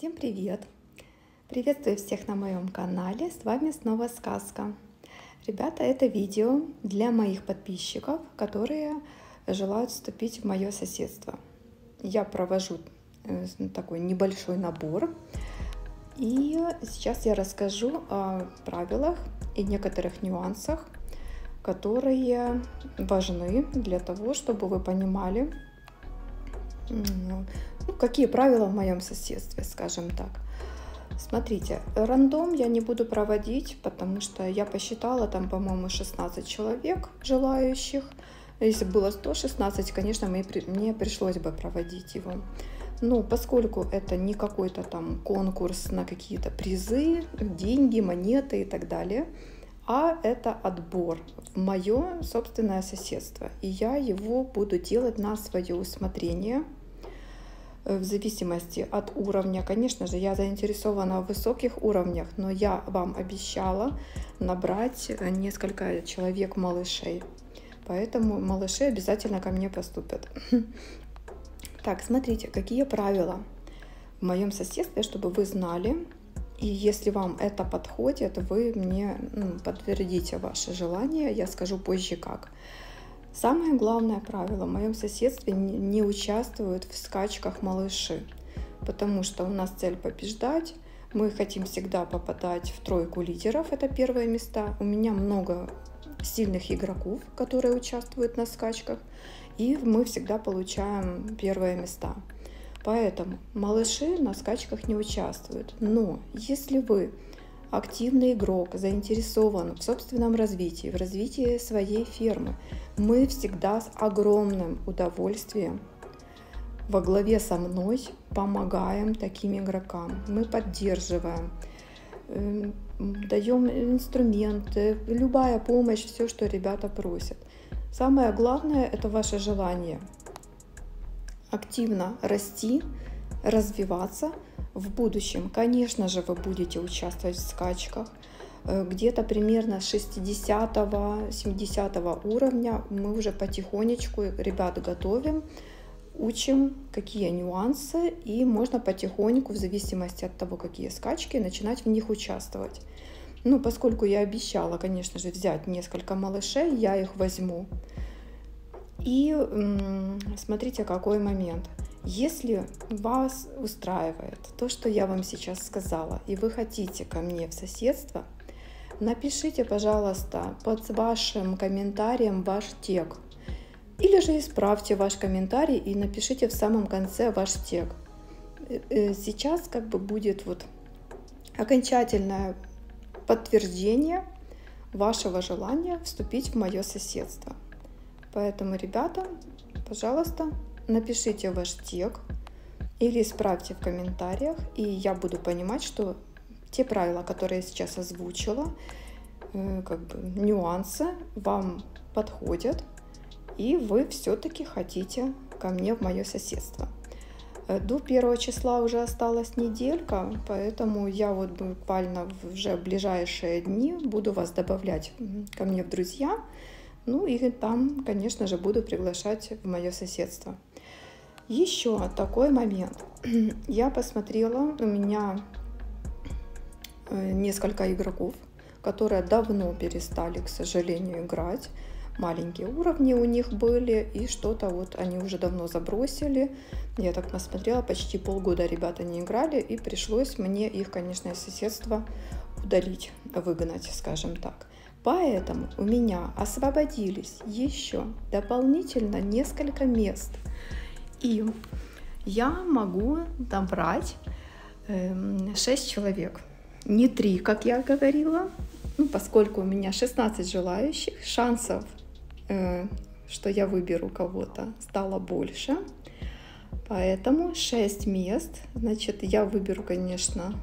Всем привет! Приветствую всех на моем канале, с вами снова сказка. Ребята, это видео для моих подписчиков, которые желают вступить в мое соседство. Я провожу такой небольшой набор, и сейчас я расскажу о правилах и некоторых нюансах, которые важны для того, чтобы вы понимали, какие правила в моем соседстве, скажем так. Смотрите, рандом я не буду проводить, потому что я посчитала, там, по-моему, 16 человек желающих. Если было 116, конечно, мне пришлось бы проводить его. Но поскольку это не какой-то там конкурс на какие-то призы, деньги, монеты и так далее, а это отбор в мое собственное соседство. И я его буду делать на свое усмотрение. В зависимости от уровня, конечно же, я заинтересована в высоких уровнях, но я вам обещала набрать несколько человек малышей, поэтому малыши обязательно ко мне поступят. Так, смотрите, какие правила в моем соседстве, чтобы вы знали, и если вам это подходит, вы мне подтвердите ваше желание, я скажу позже как. Самое главное правило: в моем соседстве не участвуют в скачках малыши, потому что у нас цель побеждать, мы хотим всегда попадать в тройку лидеров, это первые места. У меня много сильных игроков, которые участвуют на скачках, и мы всегда получаем первые места. Поэтому малыши на скачках не участвуют. Но если вы активный игрок, заинтересован в собственном развитии, в развитии своей фермы, мы всегда с огромным удовольствием во главе со мной помогаем таким игрокам. Мы поддерживаем, даем инструменты, любая помощь, все, что ребята просят. Самое главное – это ваше желание активно расти, развиваться. В будущем, конечно же, вы будете участвовать в скачках. Где-то примерно с 60-70 уровня мы уже потихонечку ребят готовим, учим, какие нюансы, и можно потихоньку, в зависимости от того, какие скачки, начинать в них участвовать. Ну, поскольку я обещала, конечно же, взять несколько малышей, я их возьму. И смотрите, какой момент. Если вас устраивает то, что я вам сейчас сказала, и вы хотите ко мне в соседство, напишите, пожалуйста, под вашим комментарием ваш тег. Или же исправьте ваш комментарий и напишите в самом конце ваш тег. Сейчас как бы будет вот окончательное подтверждение вашего желания вступить в мое соседство. Поэтому, ребята, пожалуйста, напишите ваш тег или исправьте в комментариях, и я буду понимать, что те правила, которые я сейчас озвучила, как бы нюансы, вам подходят, и вы все-таки хотите ко мне в мое соседство. До 1 числа уже осталась неделька, поэтому я вот буквально уже в ближайшие дни буду вас добавлять ко мне в друзья. Ну и там, конечно же, буду приглашать в мое соседство. Еще такой момент. Я посмотрела, у меня несколько игроков, которые давно перестали, к сожалению, играть. Маленькие уровни у них были, и что-то вот они уже давно забросили. Я так посмотрела, почти полгода ребята не играли, и пришлось мне их, конечно, из соседства удалить, выгнать, скажем так. Поэтому у меня освободились еще дополнительно несколько мест, и я могу набрать 6 человек, не 3, как я говорила. Ну, поскольку у меня 16 желающих, шансов, что я выберу кого-то, стало больше, поэтому 6 мест. Значит, я выберу, конечно,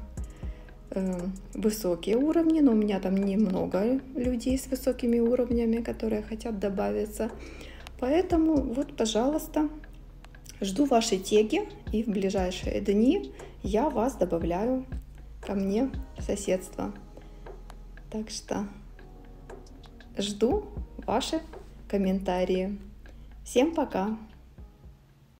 высокие уровни, но у меня там немного людей с высокими уровнями, которые хотят добавиться. Поэтому вот, пожалуйста, жду ваши теги, и в ближайшие дни я вас добавляю ко мне в соседство. Так что жду ваши комментарии. Всем пока!